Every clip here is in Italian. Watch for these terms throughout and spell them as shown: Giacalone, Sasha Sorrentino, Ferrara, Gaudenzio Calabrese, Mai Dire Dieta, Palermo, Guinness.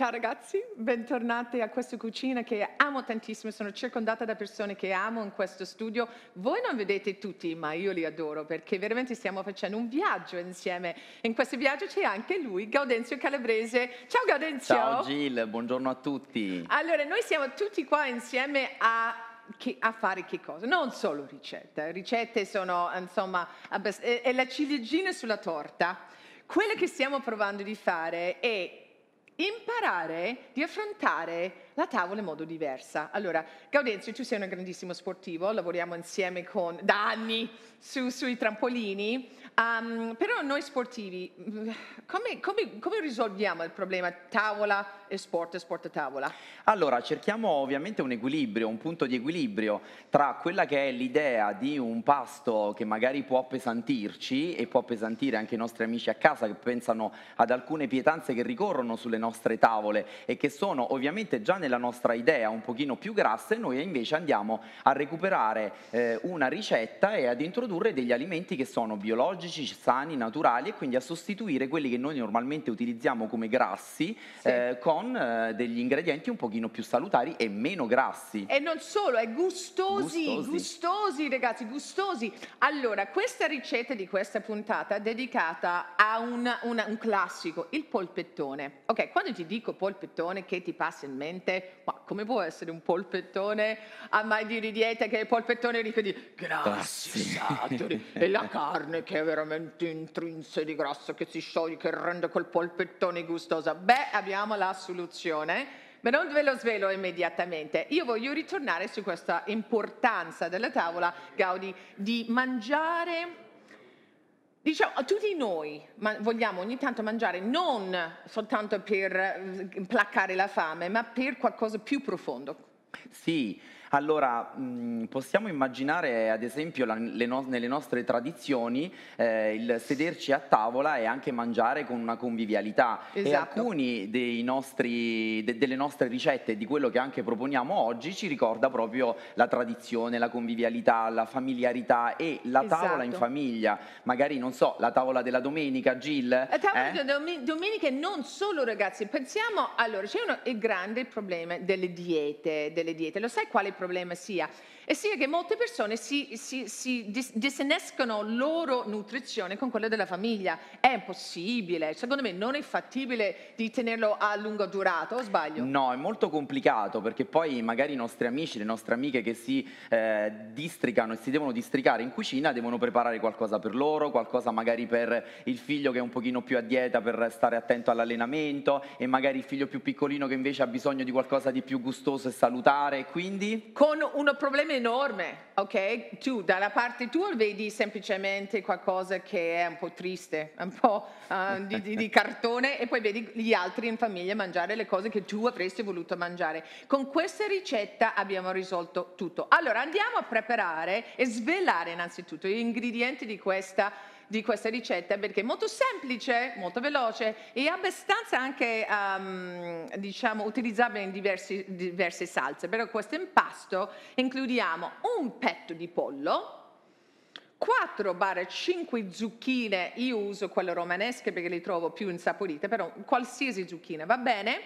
Ciao ragazzi, bentornati a questa cucina che amo tantissimo, sono circondata da persone che amo in questo studio. Voi non vedete tutti, ma io li adoro perché veramente stiamo facendo un viaggio insieme. In questo viaggio c'è anche lui, Gaudenzio Calabrese. Ciao Gaudenzio! Ciao Gil, buongiorno a tutti! Allora, noi siamo tutti qua insieme a fare che cosa? Non solo ricette, ricette sono insomma è la ciliegina sulla torta. Quello che stiamo provando di fare è imparare di affrontare la tavola in modo diverso. Allora, Gaudenzio, tu sei un grandissimo sportivo, lavoriamo insieme da anni sui trampolini, però noi sportivi, come risolviamo il problema tavola e sport, sport-tavola? Allora, cerchiamo ovviamente un equilibrio, un punto di equilibrio tra quella che è l'idea di un pasto che magari può appesantirci e può appesantire anche i nostri amici a casa che pensano ad alcune pietanze che ricorrono sulle nostre tavole e che sono ovviamente già nella nostra idea un pochino più grasse, noi invece andiamo a recuperare una ricetta e ad introdurre degli alimenti che sono biologici, sani, naturali e quindi a sostituire quelli che noi normalmente utilizziamo come grassi con degli ingredienti un pochino più salutari e meno grassi. E non solo, è gustosi ragazzi, gustosi. Allora, questa ricetta di questa puntata è dedicata a un classico, il polpettone. Ok, quando ti dico polpettone, che ti passa in mente? Ma come può essere un polpettone a Mai Dire Dieta, che è il polpettone ricco di grassi saturi e la carne che è veramente intrinseca di grasso che si scioglie, che rende quel polpettone gustoso? Beh, abbiamo la soluzione, ma non ve lo svelo immediatamente. Io voglio ritornare su questa importanza della tavola, Gaudi, di mangiare. Diciamo, tutti noi vogliamo ogni tanto mangiare non soltanto per placare la fame, ma per qualcosa più profondo. Sì, allora possiamo immaginare ad esempio nelle nostre tradizioni il sederci a tavola e anche mangiare con una convivialità. Esatto. E alcuni delle nostre ricette, di quello che anche proponiamo oggi, ci ricorda proprio la tradizione, la convivialità, la familiarità e la tavola in famiglia. Magari, non so, la tavola della domenica, Gil. La tavola della domenica e non solo, ragazzi. Pensiamo, allora, c'è il grande problema delle diete, Lo sai quale problema sia? E sia che molte persone si disinnescono loro nutrizione con quella della famiglia. È impossibile, secondo me non è fattibile di tenerlo a lungo durato, o sbaglio? No, è molto complicato perché poi magari i nostri amici, le nostre amiche che si districano e si devono districare in cucina devono preparare qualcosa per loro, qualcosa magari per il figlio che è un pochino più a dieta per stare attento all'allenamento e magari il figlio più piccolino che invece ha bisogno di qualcosa di più gustoso e salutare, quindi... Con un problema enorme, ok? Tu dalla parte tua vedi semplicemente qualcosa che è un po' triste, un po' di cartone, e poi vedi gli altri in famiglia mangiare le cose che tu avresti voluto mangiare. Con questa ricetta abbiamo risolto tutto. Allora andiamo a preparare e svelare innanzitutto gli ingredienti di questa ricetta, perché è molto semplice, molto veloce e abbastanza anche diciamo utilizzabile in diverse salse. Però questo impasto includiamo un petto di pollo, 4-5 zucchine, io uso quelle romanesche perché le trovo più insaporite, però qualsiasi zucchina va bene,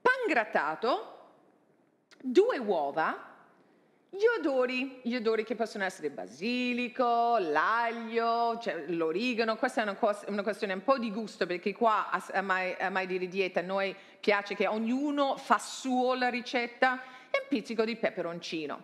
pan grattato, 2 uova, gli odori che possono essere basilico, l'aglio, cioè l'origano. Questa è una questione un po' di gusto, perché qua a Mai Dire Dieta noi piace che ognuno fa suo la ricetta, e un pizzico di peperoncino.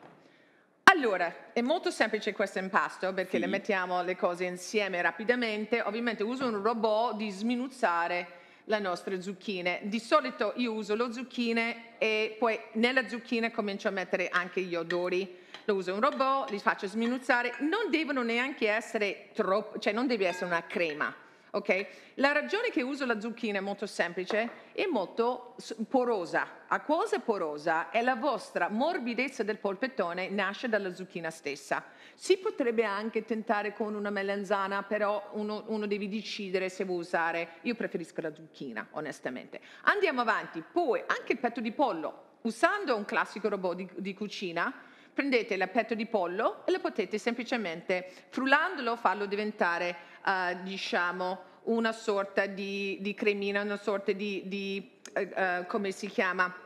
Allora, è molto semplice questo impasto perché le mettiamo le cose insieme rapidamente. Ovviamente uso un robot di sminuzzare le nostre zucchine. Di solito io uso le zucchine e poi nella zucchina comincio a mettere anche gli odori. Lo uso un robot, li faccio sminuzzare, non devono neanche essere troppo, cioè non deve essere una crema, ok? La ragione che uso la zucchina è molto semplice, è molto porosa. Acquosa e porosa, e la vostra morbidezza del polpettone nasce dalla zucchina stessa. Si potrebbe anche tentare con una melanzana, però uno deve decidere se vuole usare. Io preferisco la zucchina, onestamente. Andiamo avanti, poi anche il petto di pollo. Usando un classico robot di cucina, prendete il petto di pollo e lo potete semplicemente, frullandolo, farlo diventare, diciamo, una sorta di cremina, una sorta di come si chiama?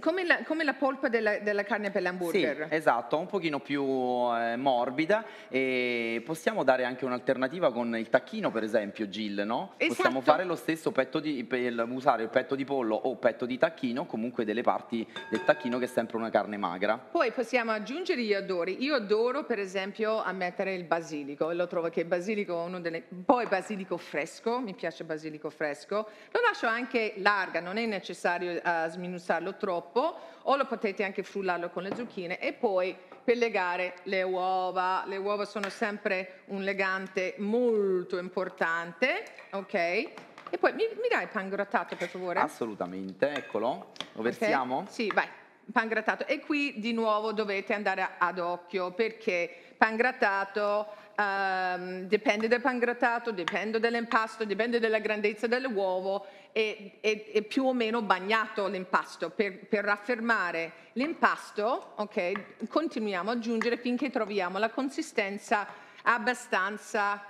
Come la polpa della carne per l'hamburger. Sì, esatto, un pochino più morbida, e possiamo dare anche un'alternativa con il tacchino, per esempio, Gil, no? Esatto. Possiamo fare lo stesso, usare il petto di pollo o petto di tacchino, comunque delle parti del tacchino, che è sempre una carne magra. Poi possiamo aggiungere gli odori. Io adoro, per esempio, a mettere il basilico, lo trovo che il basilico è uno delle... Poi basilico fresco, mi piace il basilico fresco, lo lascio anche larga, non è necessario sminuzzarlo troppo, o lo potete anche frullarlo con le zucchine. E poi per legare le uova, le uova sono sempre un legante molto importante, ok? E poi mi dai il pan grattato, per favore? Assolutamente, eccolo, lo versiamo? Okay. Sì, vai, pan grattato. E qui di nuovo dovete andare ad occhio, perché pan grattato... dipende dal pan grattato, dipende dall'impasto, dipende dalla grandezza dell'uovo, e più o meno bagnato l'impasto per raffermare l'impasto, ok? Continuiamo ad aggiungere finché troviamo la consistenza abbastanza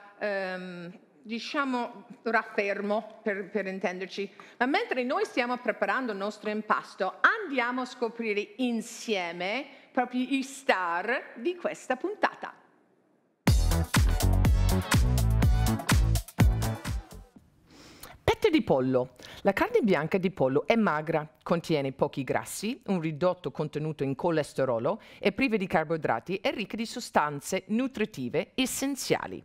diciamo raffermo, per intenderci. Ma mentre noi stiamo preparando il nostro impasto, andiamo a scoprire insieme proprio i star di questa puntata. Petto di pollo. La carne bianca di pollo è magra, contiene pochi grassi, un ridotto contenuto in colesterolo, è priva di carboidrati e ricca di sostanze nutritive essenziali.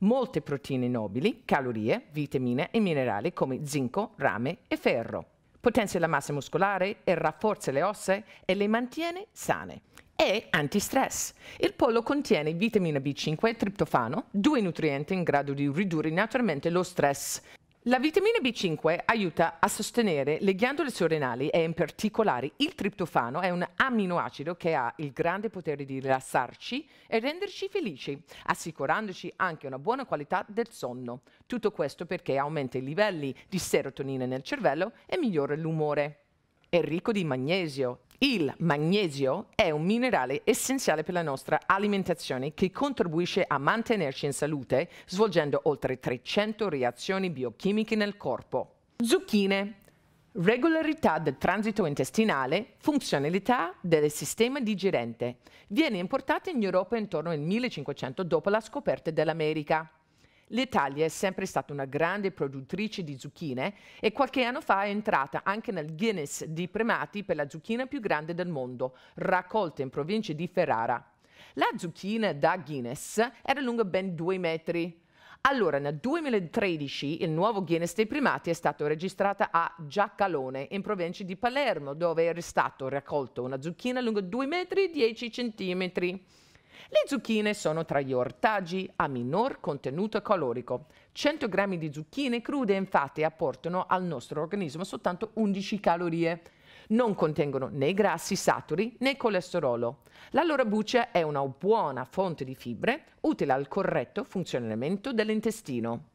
Molte proteine nobili, calorie, vitamine e minerali come zinco, rame e ferro. Potenzia la massa muscolare e rafforza le ossa e le mantiene sane. È antistress. Il pollo contiene vitamina B5 e triptofano, due nutrienti in grado di ridurre naturalmente lo stress. La vitamina B5 aiuta a sostenere le ghiandole surrenali, e in particolare il triptofano è un amminoacido che ha il grande potere di rilassarci e renderci felici, assicurandoci anche una buona qualità del sonno. Tutto questo perché aumenta i livelli di serotonina nel cervello e migliora l'umore. È ricco di magnesio. Il magnesio è un minerale essenziale per la nostra alimentazione, che contribuisce a mantenerci in salute svolgendo oltre 300 reazioni biochimiche nel corpo. Zucchine. Regolarità del transito intestinale, funzionalità del sistema digerente. Viene importata in Europa intorno al 1500 dopo la scoperta dell'America. L'Italia è sempre stata una grande produttrice di zucchine, e qualche anno fa è entrata anche nel Guinness di primati per la zucchina più grande del mondo, raccolta in provincia di Ferrara. La zucchina da Guinness era lunga ben 2 metri. Allora, nel 2013 il nuovo Guinness dei primati è stato registrato a Giacalone, in provincia di Palermo, dove era stato raccolto una zucchina lunga 2 metri e 10 centimetri. Le zucchine sono tra gli ortaggi a minor contenuto calorico. 100 grammi di zucchine crude infatti apportano al nostro organismo soltanto 11 calorie. Non contengono né grassi saturi né colesterolo. La loro buccia è una buona fonte di fibre, utile al corretto funzionamento dell'intestino.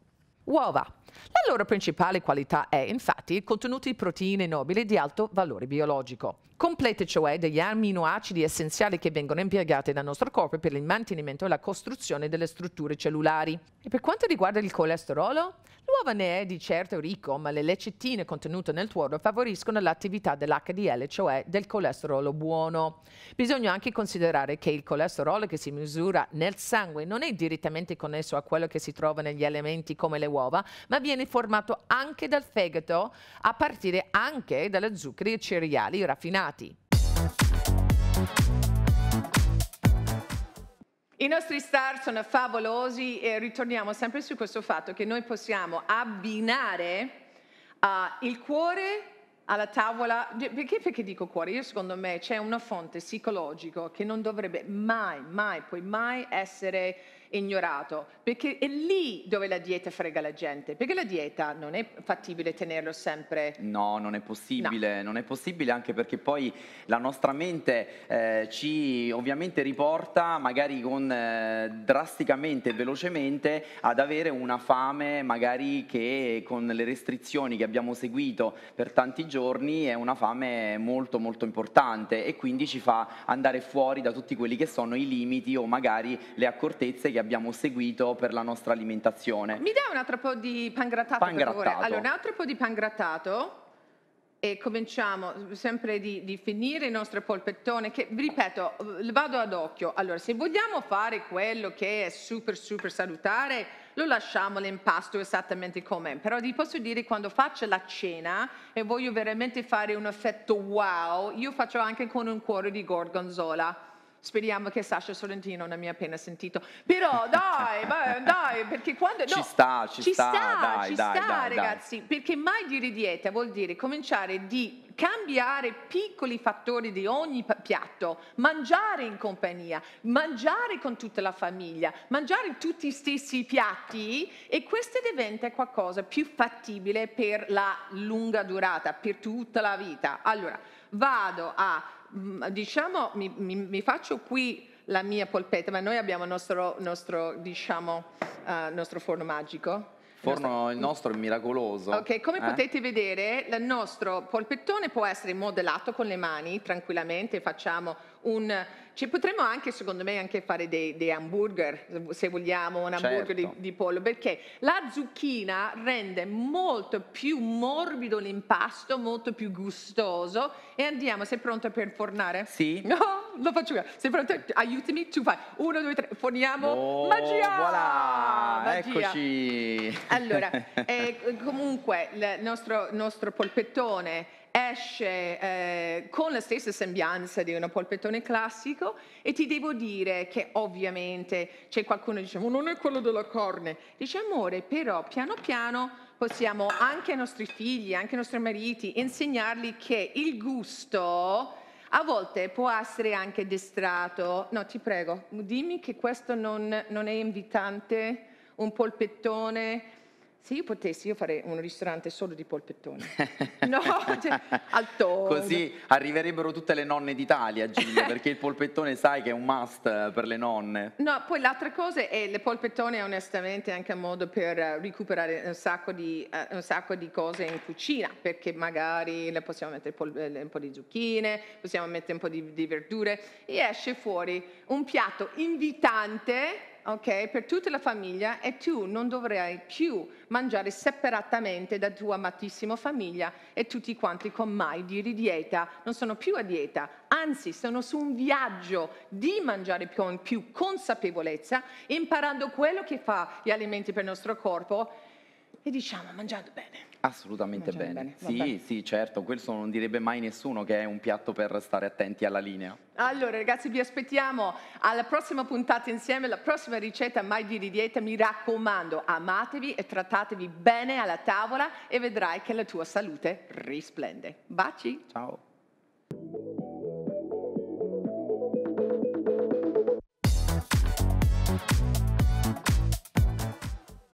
Uova. La loro principale qualità è infatti il contenuto di proteine nobili di alto valore biologico, complete cioè degli amminoacidi essenziali che vengono impiegati dal nostro corpo per il mantenimento e la costruzione delle strutture cellulari. E per quanto riguarda il colesterolo, l'uova ne è di certo ricco, ma le lecitine contenute nel tuorlo favoriscono l'attività dell'HDL, cioè del colesterolo buono. Bisogna anche considerare che il colesterolo che si misura nel sangue non è direttamente connesso a quello che si trova negli alimenti come le uova, ma viene formato anche dal fegato, a partire anche dalle zuccheri e cereali raffinati. I nostri star sono favolosi, e ritorniamo sempre su questo fatto che noi possiamo abbinare il cuore alla tavola. Perché dico cuore? Io, secondo me, c'è una fonte psicologica che non dovrebbe mai essere ignorato, perché è lì dove la dieta frega la gente, perché la dieta non è fattibile tenerlo sempre. No, non è possibile, no. Non è possibile, anche perché poi la nostra mente ci ovviamente riporta magari con drasticamente, velocemente ad avere una fame magari che con le restrizioni che abbiamo seguito per tanti giorni è una fame molto molto importante, e quindi ci fa andare fuori da tutti quelli che sono i limiti o magari le accortezze che abbiamo seguito per la nostra alimentazione. Mi dai un altro po' di pangrattato, per favore? Allora, un altro po' di pangrattato e cominciamo sempre di finire il nostro polpettone, che ripeto, vado ad occhio. Allora, se vogliamo fare quello che è super super salutare, lo lasciamo l'impasto esattamente com'è, però vi posso dire, quando faccio la cena e voglio veramente fare un effetto wow, io faccio anche con un cuore di gorgonzola. Speriamo che Sasha Sorrentino non mi ha appena sentito. Però dai, dai, perché quando... No, ci sta, ragazzi. Dai. Perché mai dire dieta vuol dire cominciare di cambiare piccoli fattori di ogni piatto, mangiare in compagnia, mangiare con tutta la famiglia, mangiare tutti gli stessi piatti, e questo diventa qualcosa più fattibile per la lunga durata, per tutta la vita. Allora, vado a... diciamo, mi faccio qui la mia polpetta, ma noi abbiamo il nostro forno magico. Il nostro è miracoloso. Ok, come potete vedere, il nostro polpettone può essere modellato con le mani tranquillamente. Facciamo un... Ci potremmo anche, secondo me, anche fare dei hamburger, se vogliamo, un hamburger di pollo, perché la zucchina rende molto più morbido l'impasto, molto più gustoso. E andiamo, sei pronto per fornare? Sì. No, lo faccio io. Sei pronto? Aiutami, tu fai. 1, 2, 3, forniamo. Oh, magia! Voilà, magia. Eccoci. Allora, comunque, il nostro polpettone esce con la stessa sembianza di un polpettone classico, e ti devo dire che ovviamente c'è qualcuno che dice "ma non è quello della carne". Dice amore, però piano piano possiamo anche ai nostri figli, anche ai nostri mariti insegnargli che il gusto a volte può essere anche distratto. No, ti prego, dimmi che questo non è invitante, un polpettone. Se io potessi, io farei un ristorante solo di polpettone. No, al tono. Così arriverebbero tutte le nonne d'Italia, Giglio, perché il polpettone sai che è un must per le nonne. No, poi l'altra cosa è il polpettone, onestamente, è anche un modo per recuperare un sacco di cose in cucina, perché magari le possiamo mettere un po' di zucchine, possiamo mettere un po' di verdure, e esce fuori un piatto invitante, ok, per tutta la famiglia, e tu non dovrai più mangiare separatamente da tua amatissima famiglia, e tutti quanti con Mai Dire Dieta non sono più a dieta, anzi sono su un viaggio di mangiare con più consapevolezza, imparando quello che fa gli alimenti per il nostro corpo, e diciamo mangiando bene. Assolutamente bene. Sì, certo, questo non direbbe mai nessuno che è un piatto per stare attenti alla linea. Allora ragazzi, vi aspettiamo alla prossima puntata insieme, la prossima ricetta Mai Dire Dieta. Mi raccomando, amatevi e trattatevi bene alla tavola, e vedrai che la tua salute risplende. Baci! Ciao!